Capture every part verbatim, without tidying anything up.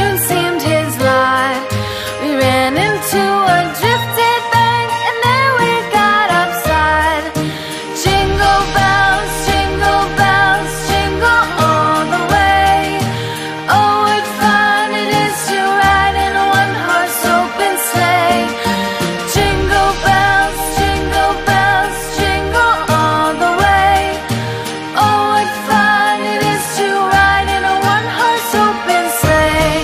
fortune seemed his lie. We ran into a drifted bank, and then we got upside. Jingle bells, jingle bells, jingle all the way. Oh, what fun it is to ride in a one-horse open sleigh. Jingle bells, jingle bells, jingle all the way. Oh, what fun it is to ride in a one-horse open sleigh.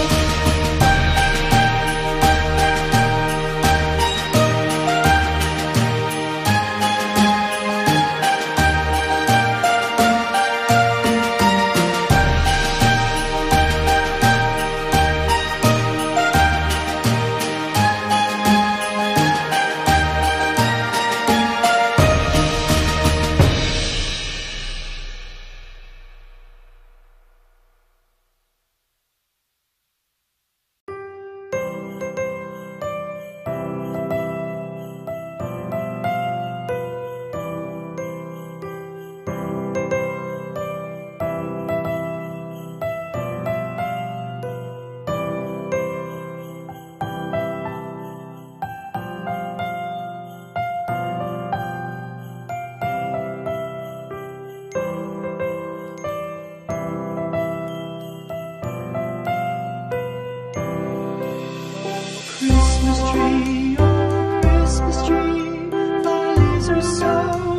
Christmas tree, oh Christmas tree, thy leaves are so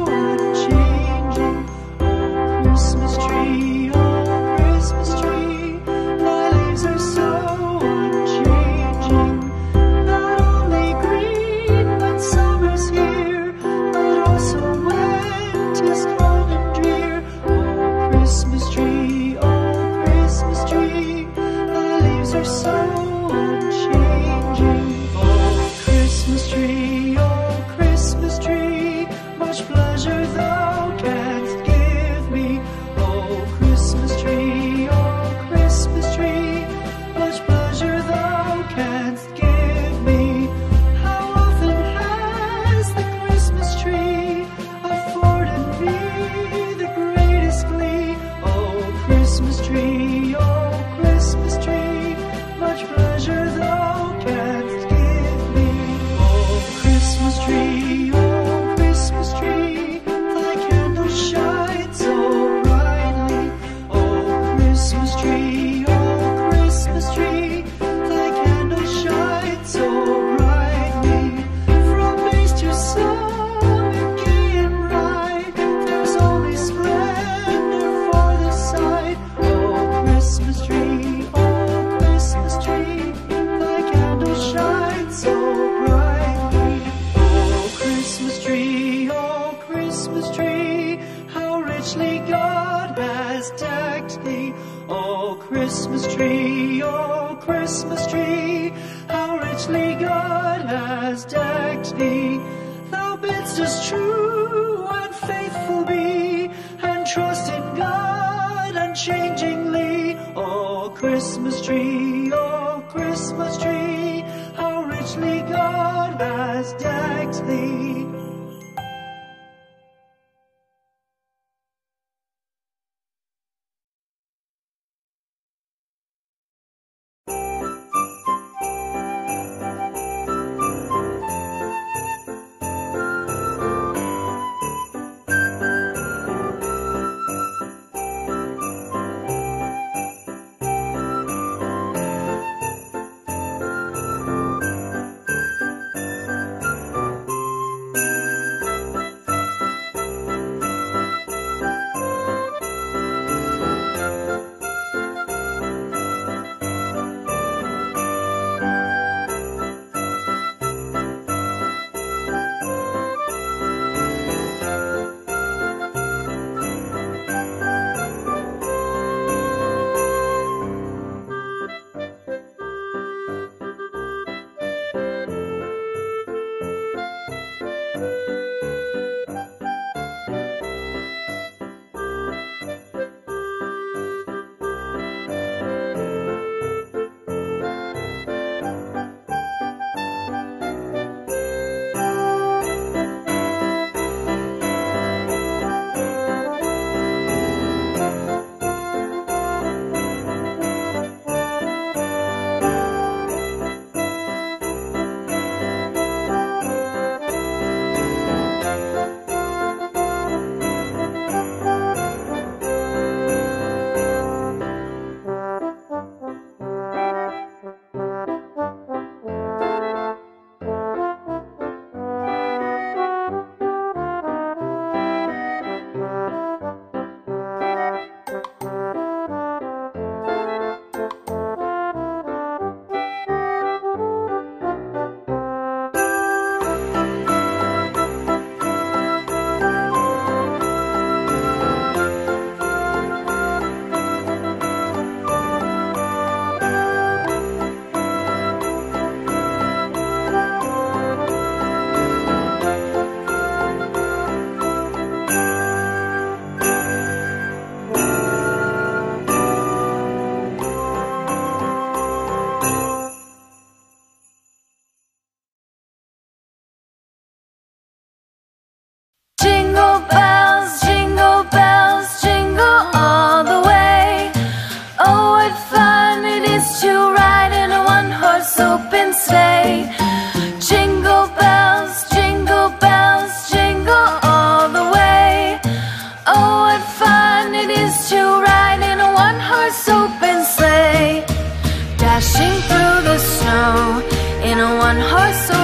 unchanging. Oh Christmas tree, oh Christmas tree, thy leaves are so unchanging. Not only green when summer's here, but also when 'tis cold and drear. Oh Christmas tree, oh Christmas tree, thy leaves are so unchanging. Christmas tree, oh Christmas tree, much pleasure thou canst give me. Oh Christmas tree, oh Christmas tree, much pleasure thou canst give me. How often has the Christmas tree afforded me the greatest glee. Oh Christmas tree, oh Christmas tree, much pleasure thou canst give me. Christmas tree, oh Christmas tree, thy candle shines so brightly. Oh Christmas tree, oh Christmas tree, thy candle shines so brightly. From maize to sun and gay and bright, there's only splendor for the sight. Oh Christmas tree, oh Christmas tree, thy candle shines so bright. Christmas tree, oh Christmas tree, how richly God has decked thee. Oh Christmas tree, oh Christmas tree, how richly God has decked thee. Thou bidst us true and faithful be, and trust in God unchangingly. Oh Christmas tree, oh Christmas tree, how richly God has decked thee. open sleigh. Jingle bells, jingle bells, jingle all the way. Oh, what fun it is to ride in a one-horse open sleigh. Dashing through the snow in a one-horse open sleigh.